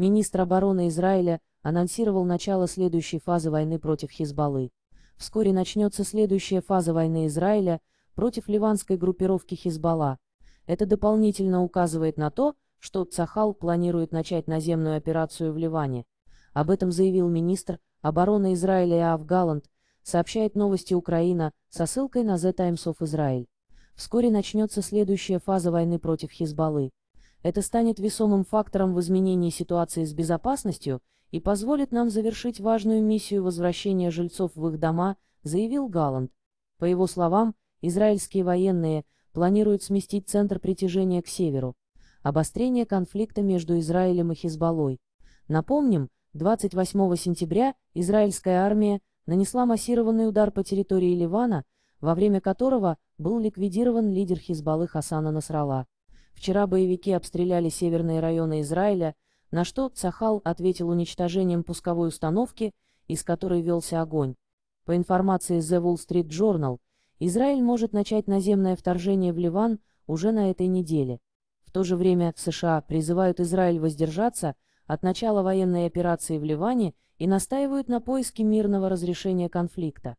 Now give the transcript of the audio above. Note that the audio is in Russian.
Министр обороны Израиля анонсировал начало следующей фазы войны против Хезболлы. Вскоре начнется следующая фаза войны Израиля против ливанской группировки Хезболла. Это дополнительно указывает на то, что Цахал планирует начать наземную операцию в Ливане. Об этом заявил министр обороны Израиля Йоав Галлант, сообщает Новости Украина со ссылкой на The Times of Israel. Вскоре начнется следующая фаза войны против Хезболлы. Это станет весомым фактором в изменении ситуации с безопасностью и позволит нам завершить важную миссию возвращения жильцов в их дома, заявил Галлант. По его словам, израильские военные планируют сместить центр притяжения к северу. Обострение конфликта между Израилем и Хезболлой. Напомним, 28 сентября израильская армия нанесла массированный удар по территории Ливана, во время которого был ликвидирован лидер Хезболлы Хасана Насралла. Вчера боевики обстреляли северные районы Израиля, на что Цахал ответил уничтожением пусковой установки, из которой велся огонь. По информации The Wall Street Journal, Израиль может начать наземное вторжение в Ливан уже на этой неделе. В то же время США призывают Израиль воздержаться от начала военной операции в Ливане и настаивают на поиске мирного разрешения конфликта.